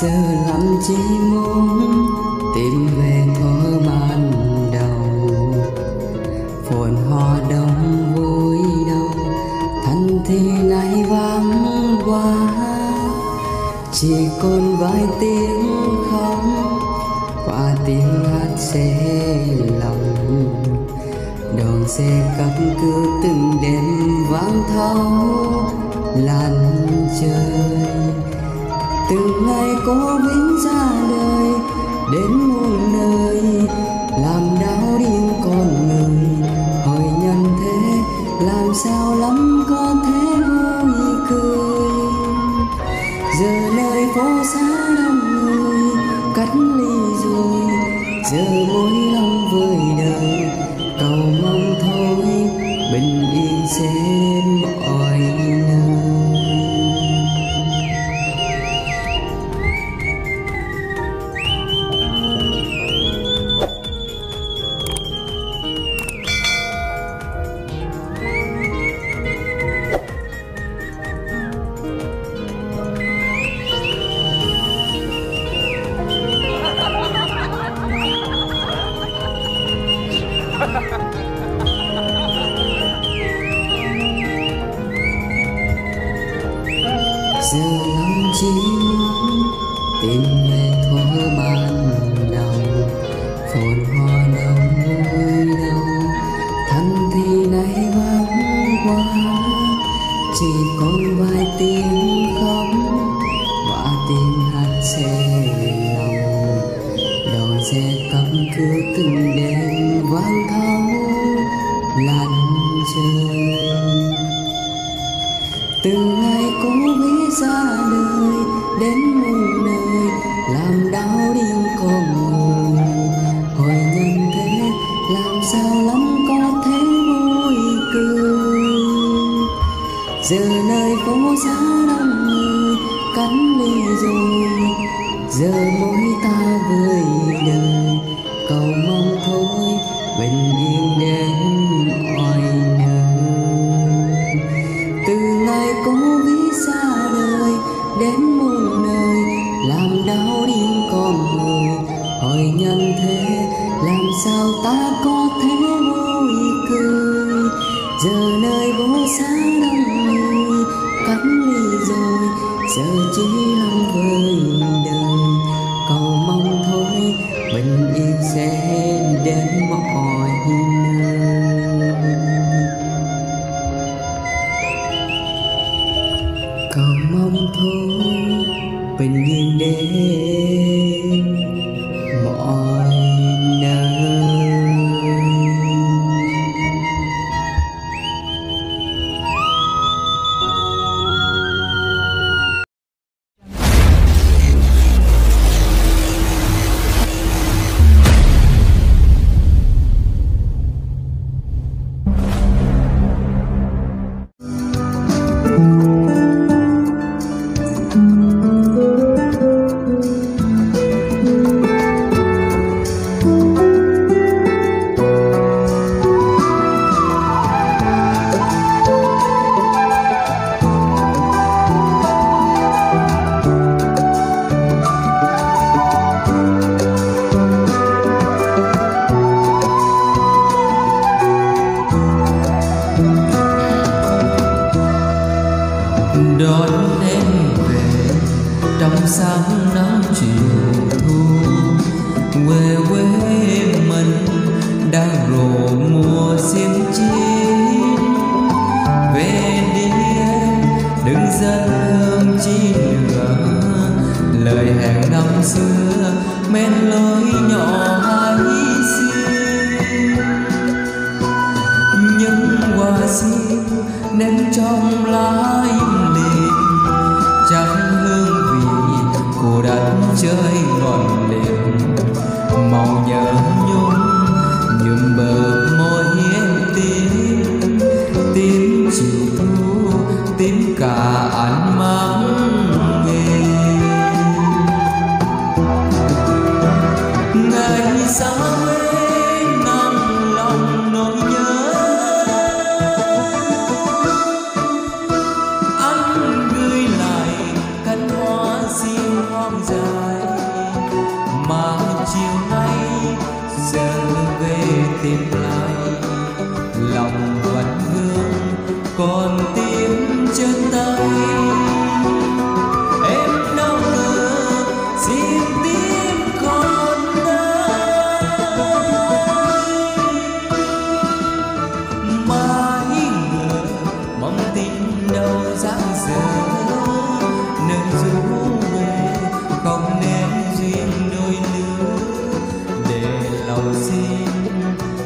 giờ làm chỉ muốn tìm về thuở ban đầu, phồn hoa đông vui đâu thân thì nay vắng quá, chỉ còn vài tiếng khóc và tiếng hát xé lòng. Đón xe cắt cứ từng đêm vang thâu làn trời, từng ngày có vĩnh ra đời đến muôn nơi, làm đau điên con người. Hỏi nhân thế làm sao lắm có thể vui cười, giờ nơi phố xá đông người cắt ly rồi, giờ mỗi lòng với đời cầu mong thôi bình yên sẽ mọi nơi. Giờ lắm chỉ muốn tìm về thuở ban đầu, phồn hoa đông vui đâu thân thì nay vắng quá, chỉ còn vài tiếng khóc và tiếng hát xe lòng. Đò xe cắm cứ từng đêm vang thâu làn trời, từng ngày cố vĩ ra đời đến muôn nơi, làm đau điên con người. Hỏi nhân thế làm sao lắm có thể vui cười, giờ nơi phố xá đông người cắn ly rồi, giờ mỗi ta với đời cầu mong thôi bình yên đến mọi nơi. Từ ngày cố vĩ xa đời đến muôn nơi, làm đau điên con người. Hỏi nhân thế làm sao ta có thể vui cười, giờ nơi phố xá đông người cắn ly rồi, giờ chỉ lòng với đời cầu mong thôi bình yên sẽ đến mọi nơi. Cầu mong thôi bình yên đến mọi nơi. Hãy non dài mà chiều nay giờ về tìm lại lòng vẫn vương còn tim trên tay em đau ngờ xin tim còn đây mãi ngờ mong tin đâu dáng giờ nên dù về không nên duyên đôi lứa để lòng xin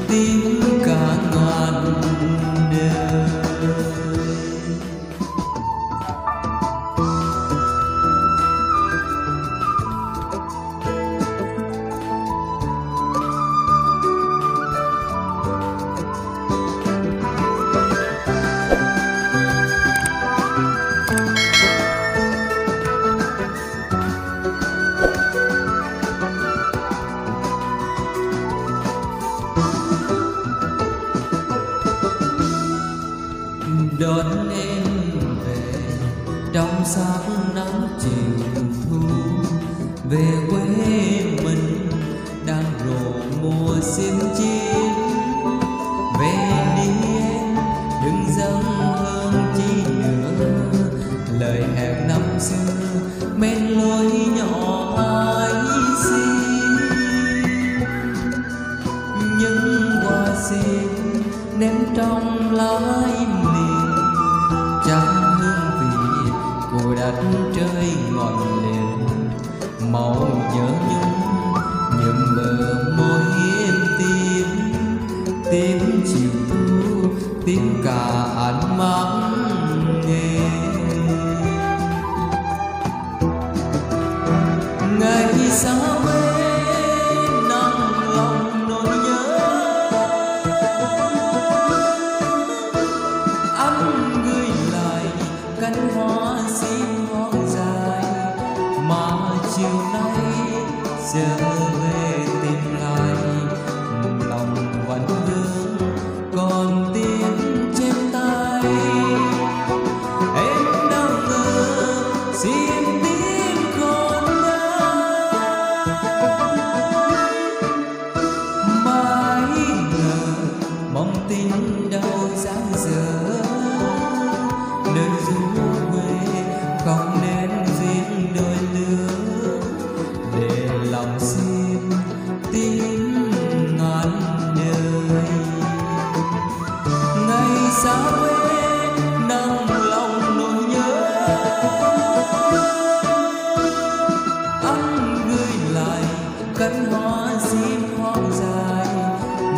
tim cả ngàn đời. Đón em về trong sáng nắng chiều thu về quê mình đang rộ mùa xiêm chiêm về đi em đừng dâng hương chi nữa lời hẹn năm xưa bên lối nhỏ ai xin những hoa xiêm ném trong lái trắng hương vị của đất trời ngọn liền màu nhớ nhung nhầm mờ môi hiếm tim tim chiều thu tim cả ánh mắt nghe ngày xa quê nắng lòng nỗi nhớ anh gửi cánh hoa sim hoang dài mà chiều nay giờ về tìm lại lòng vẫn vương còn tim trên tay em đau ngờ xin tim còn đây mãi ngờ mong tin đâu dáng giờ nơi du quê không nên duyên đôi lứa để lòng xin tim ngàn đời ngày xa quê nắng lòng nỗi nhớ anh gửi lại cánh hoa sim hoang dài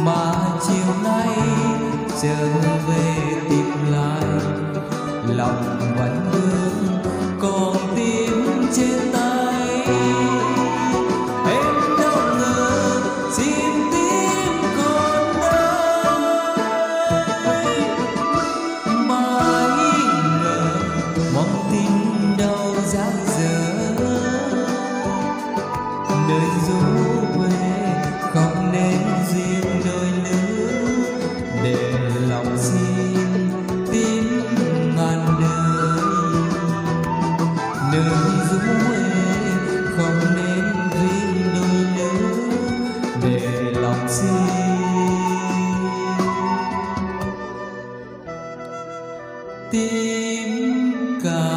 mà chiều nay trở về tìm lại lòng vẫn vương còn tim trên tay em đau ngờ xin tim còn đây mãi ngờ mong tin đâu dáng dở nơi du quê không nên duyên đôi lứa để lòng xin tim ngàn đời nơi du quê không nên duyên đôi lứa để lòng xin tim cả